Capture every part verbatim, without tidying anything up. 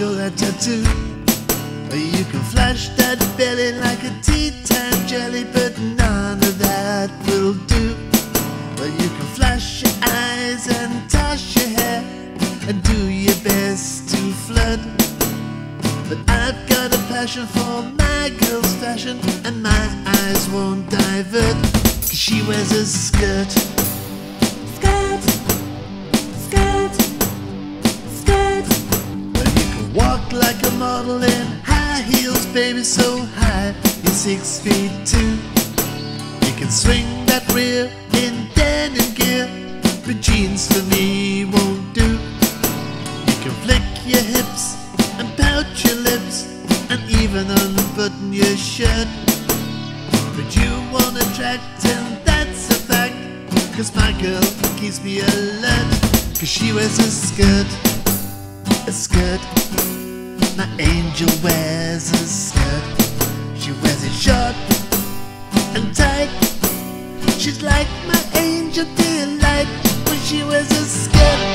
show that tattoo. You can flash that belly like a tea time jelly, but none of that will do. You can flash your eyes and toss your hair and do your best to flirt, but I've got a passion for my girl's fashion, and my eyes won't divert, 'cause she wears a skirt. Skirt, skirt, skirt. Well, you can walk like a model in high heels, baby, so high you're six feet two. You can swing that rear in denim gear, but jeans for me won't do. You can flick your hips and pout your lips and even unbutton your shirt, but you won't attract, and that's a fact, 'cause my girl keeps me alert, 'cause she wears a skirt, a skirt. My angel wears a skirt. She wears it short and tight. She's like my angel delight when she wears a skirt.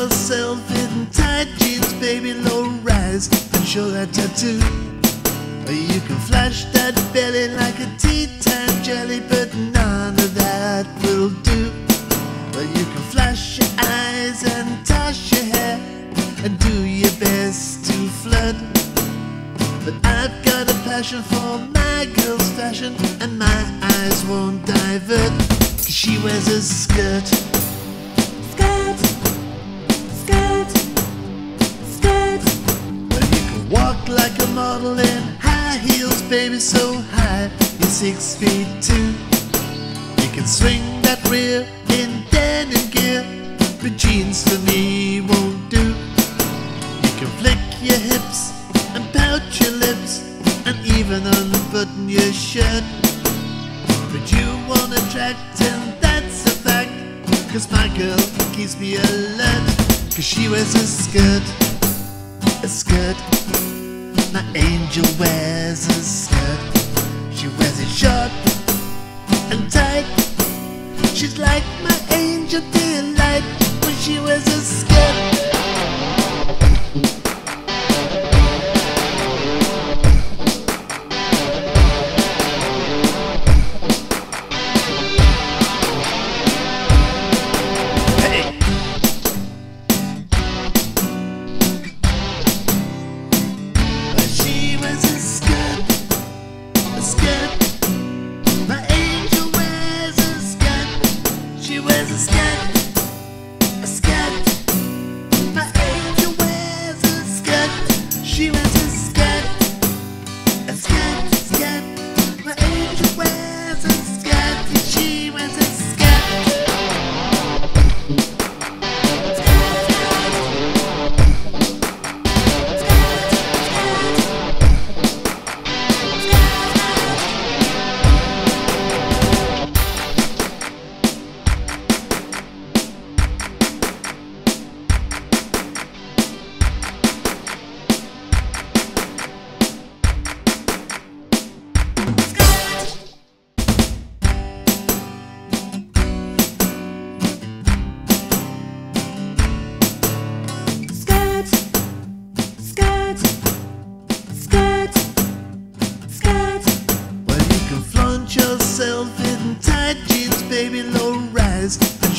Yourself in tight jeans, baby, low rise, and show that tattoo. You can flash that belly like a tea time jelly, but none of that will do. You can flash your eyes and toss your hair and do your best to flirt, but I've got a passion for my girl's fashion, and my eyes won't divert, 'cause she wears a skirt. Walk like a model in high heels, baby, so high you're six feet two. You can swing that rear in denim gear, but jeans for me won't do. You can flick your hips and pout your lips and even unbutton your shirt, but you won't attract, and that's a fact, 'cause my girl keeps me alert, 'cause she wears a skirt, a skirt. My angel wears a skirt. She wears it short and tight. She's like my angel delight when she wears a skirt. She wears a skirt, a skirt. My angel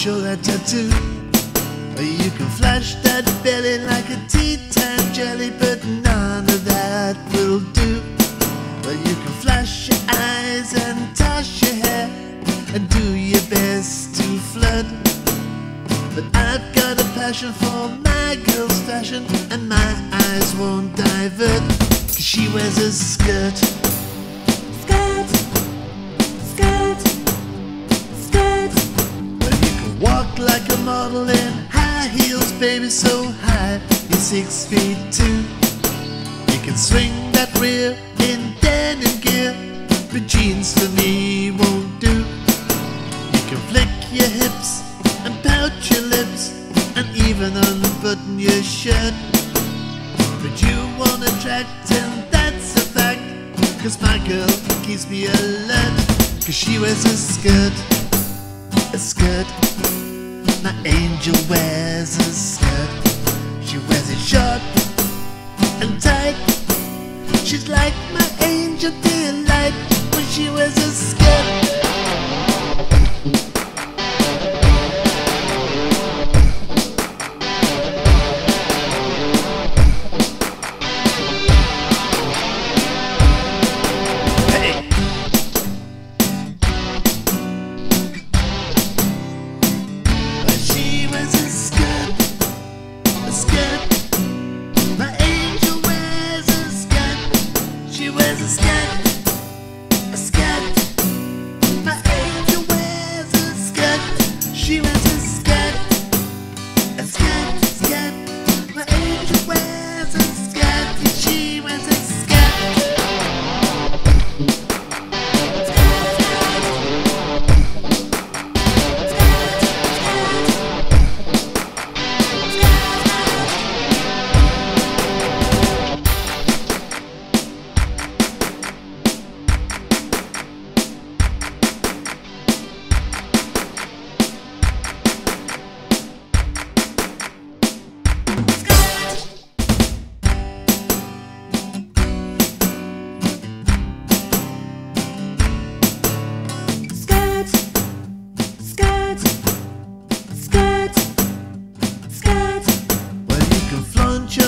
show that tattoo. You can flash that belly like a tea time jelly, but none of that will do. You can flash your eyes and toss your hair and do your best to flirt, but I've got a passion for my girl's fashion, and my eyes won't divert. 'Cause she wears a skirt. Skirt, skirt, skirt. Well, you can walk like a model in high heels, baby, so high you're six feet two. You can swing that rear in denim gear, but jeans for me won't do. You can flick your hips and pout your lips and even unbutton your shirt, but you won't attract, and that's a fact, 'cause my girl keeps me alert. 'Cause she wears a skirt, a skirt. My angel wears a skirt. She wears it short and tight. She's like my angel delight when she wears a skirt.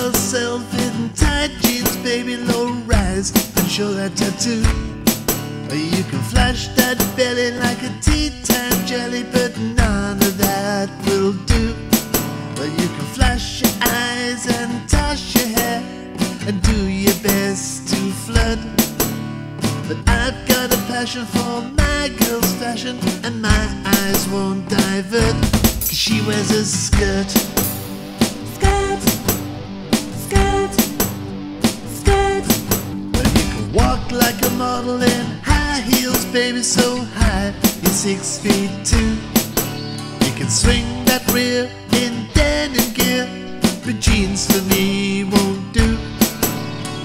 Yourself in tight jeans, baby, low rise, and show that tattoo. You can flash that belly like a tea time jelly, but none of that will do. You can flash your eyes and toss your hair and do your best to flirt, but I've got a passion for my girl's fashion, and my eyes won't divert. 'Cause she wears a skirt. Like a model in high heels, baby, so high you're six feet two. You can swing that rear in denim gear, but jeans for me won't do.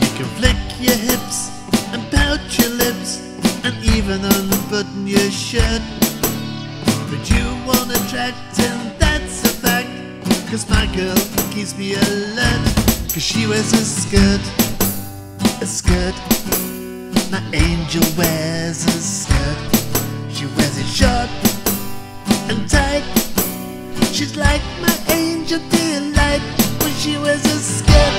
You can flick your hips and pout your lips and even unbutton your shirt, but you won't attract, and that's a fact, 'cause my girl keeps me alert. 'Cause she wears a skirt, a skirt. My angel wears a skirt. She wears it short and tight. She's like my angel delight when she wears a skirt.